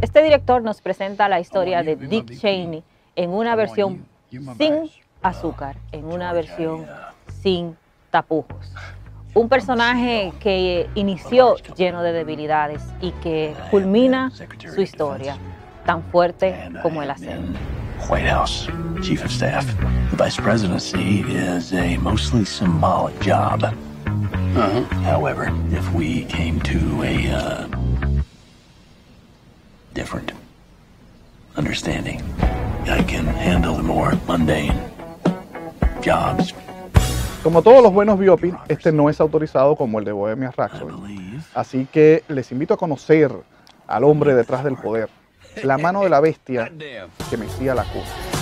Este director nos presenta la historia de Dick Cheney en una versión sin azúcar, en una versión sin tapujos. Un personaje que inició lleno de debilidades y que culmina su historia tan fuerte como el acento. White House, Chief of Staff. The Vice Presidency is a mostly symbolic job. However, if we came to a different understanding, I can handle the more mundane jobs. Como todos los buenos biopics, este no es autorizado como el de Bohemia Rackshorn. Así que les invito a conocer al hombre detrás del poder, la mano de la bestia que mecía la cosa.